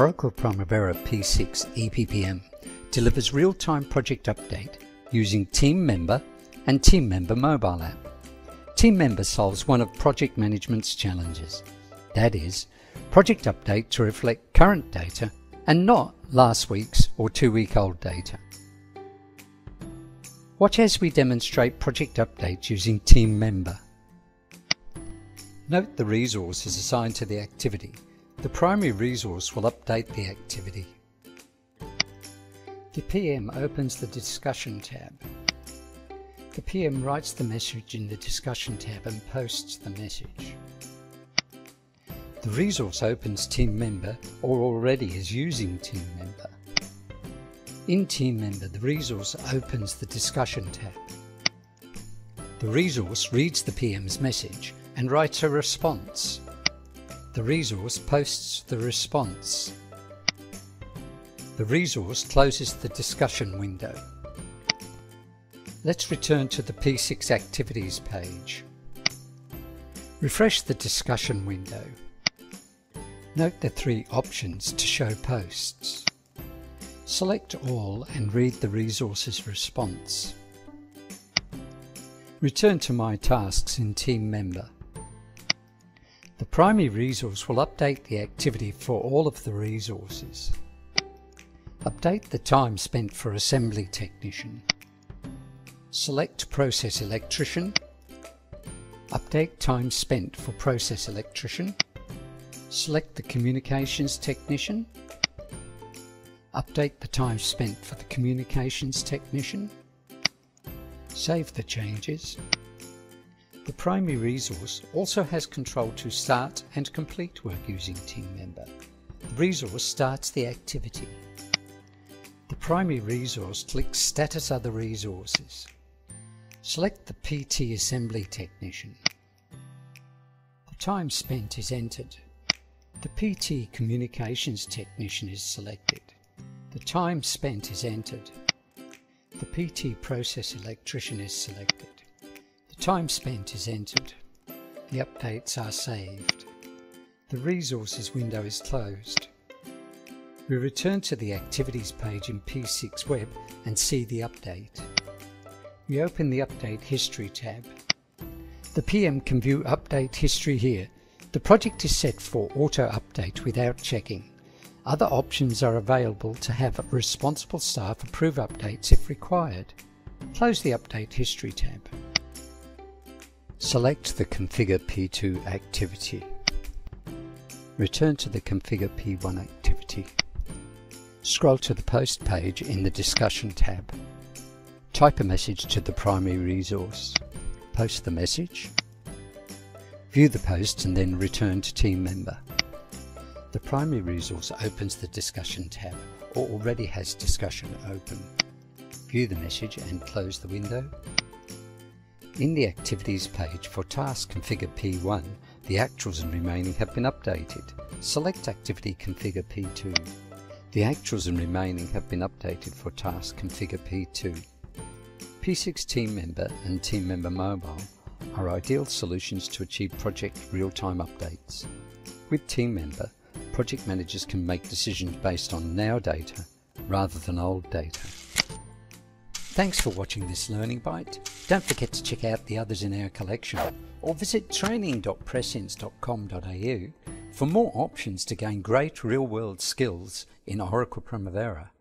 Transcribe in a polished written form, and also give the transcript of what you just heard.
Oracle Primavera P6 EPPM delivers real-time project update using Team Member and Team Member mobile app. Team Member solves one of project management's challenges, that is, project update to reflect current data and not last week's or 2-week-old data. Watch as we demonstrate project updates using Team Member. Note the resource is assigned to the activity. The primary resource will update the activity. The PM opens the Discussion tab. The PM writes the message in the Discussion tab and posts the message. The resource opens Team Member or already is using Team Member. In Team Member, the resource opens the Discussion tab. The resource reads the PM's message and writes a response. The resource posts the response. The resource closes the discussion window. Let's return to the P6 Activities page. Refresh the discussion window. Note the three options to show posts. Select all and read the resource's response. Return to My Tasks in Team Member. The primary resource will update the activity for all of the resources. Update the time spent for assembly technician. Select process electrician. Update time spent for process electrician. Select the communications technician. Update the time spent for the communications technician. Save the changes. The primary resource also has control to start and complete work using Team Member. The resource starts the activity. The primary resource clicks Status Other Resources. Select the PT Assembly Technician. The time spent is entered. The PT Communications Technician is selected. The time spent is entered. The PT Process Electrician is selected. Time spent is entered. The updates are saved. The resources window is closed. We return to the activities page in P6 Web and see the update. We open the Update History tab. The PM can view update history here. The project is set for auto-update without checking. Other options are available to have responsible staff approve updates if required. Close the Update History tab. Select the Configure P2 activity. Return to the Configure P1 activity. Scroll to the Post page in the Discussion tab. Type a message to the primary resource. Post the message. View the post and then return to Team Member. The primary resource opens the Discussion tab or already has discussion open. View the message and close the window. In the Activities page for Task Configure P1, the actuals and remaining have been updated. Select Activity Configure P2. The actuals and remaining have been updated for Task Configure P2. P6 Team Member and Team Member Mobile are ideal solutions to achieve project real-time updates. With Team Member, project managers can make decisions based on now data rather than old data. Thanks for watching this Learning Bite. Don't forget to check out the others in our collection or visit training.prescience.com.au for more options to gain great real-world skills in Oracle Primavera.